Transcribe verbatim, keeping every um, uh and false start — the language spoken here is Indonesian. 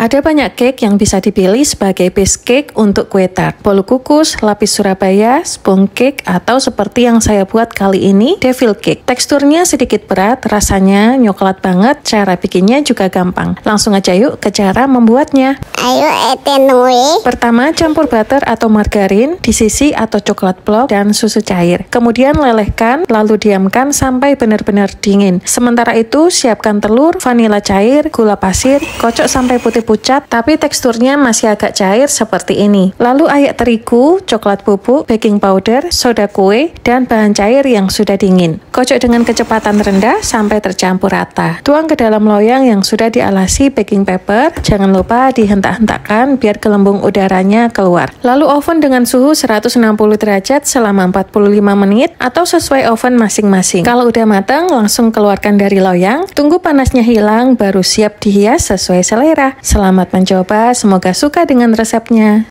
Ada banyak cake yang bisa dipilih sebagai base cake untuk kue tart, bolu kukus, lapis Surabaya, sponge cake, atau seperti yang saya buat kali ini, devil cake. Teksturnya sedikit berat, rasanya coklat banget, cara bikinnya juga gampang. Langsung aja yuk ke cara membuatnya. Ayo etenui. Pertama, campur butter atau margarin di sisi atau coklat blok dan susu cair. Kemudian lelehkan, lalu diamkan sampai benar-benar dingin. Sementara itu, siapkan telur, vanila cair, gula pasir, kocok sampai putih pucat, tapi teksturnya masih agak cair seperti ini. Lalu ayak terigu, coklat bubuk, baking powder, soda kue, dan bahan cair yang sudah dingin. Kocok dengan kecepatan rendah sampai tercampur rata. Tuang ke dalam loyang yang sudah dialasi baking paper. Jangan lupa dihentak-hentakkan biar gelembung udaranya keluar. Lalu oven dengan suhu seratus enam puluh derajat selama empat puluh lima menit atau sesuai oven masing-masing. Kalau udah matang, langsung keluarkan dari loyang. Tunggu panasnya hilang, baru siap dihias sesuai selera. Selamat mencoba, semoga suka dengan resepnya.